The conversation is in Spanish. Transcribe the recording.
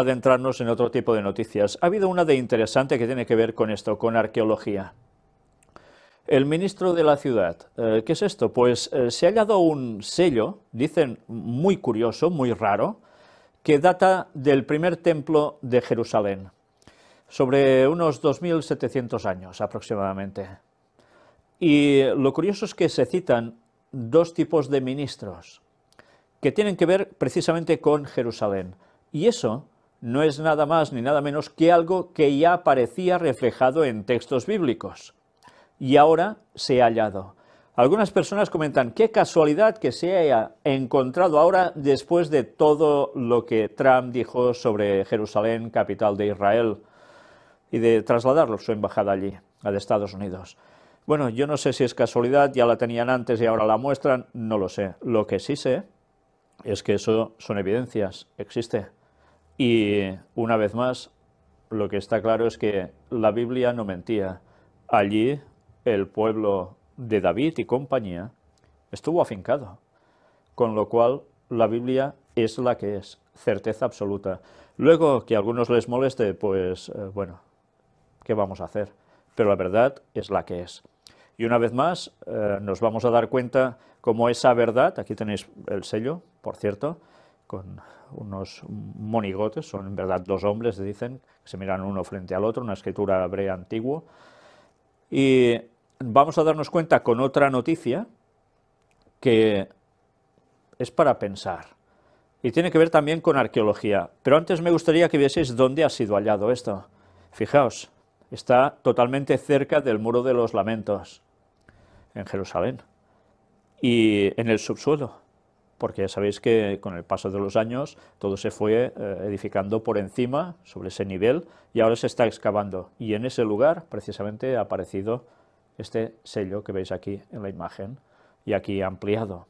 Adentrarnos en otro tipo de noticias. Ha habido una de interesante que tiene que ver con esto, con arqueología. El ministro de la ciudad, ¿qué es esto? Pues se ha hallado un sello, dicen muy curioso, muy raro, que data del primer templo de Jerusalén, sobre unos 2.700 años aproximadamente. Y lo curioso es que se citan dos tipos de ministros que tienen que ver precisamente con Jerusalén. Y eso no es nada más ni nada menos que algo que ya aparecía reflejado en textos bíblicos. Y ahora se ha hallado. Algunas personas comentan, qué casualidad que se haya encontrado ahora después de todo lo que Trump dijo sobre Jerusalén, capital de Israel, y de trasladarlo su embajada allí, a de Estados Unidos. Bueno, yo no sé si es casualidad, ya la tenían antes y ahora la muestran, no lo sé. Lo que sí sé es que eso son evidencias, existe. Y una vez más, lo que está claro es que la Biblia no mentía. Allí el pueblo de David y compañía estuvo afincado, con lo cual la Biblia es la que es, certeza absoluta. Luego, que a algunos les moleste, pues bueno, ¿qué vamos a hacer? Pero la verdad es la que es. Y una vez más nos vamos a dar cuenta cómo esa verdad, aquí tenéis el sello, por cierto, con unos monigotes, son en verdad dos hombres, dicen, se miran uno frente al otro, una escritura hebrea antigua. Y vamos a darnos cuenta con otra noticia que es para pensar. Y tiene que ver también con arqueología. Pero antes me gustaría que vieseis dónde ha sido hallado esto. Fijaos, está totalmente cerca del Muro de los Lamentos, en Jerusalén, y en el subsuelo. Porque ya sabéis que con el paso de los años todo se fue edificando por encima, sobre ese nivel, y ahora se está excavando. Y en ese lugar precisamente ha aparecido este sello que veis aquí en la imagen, y aquí ampliado.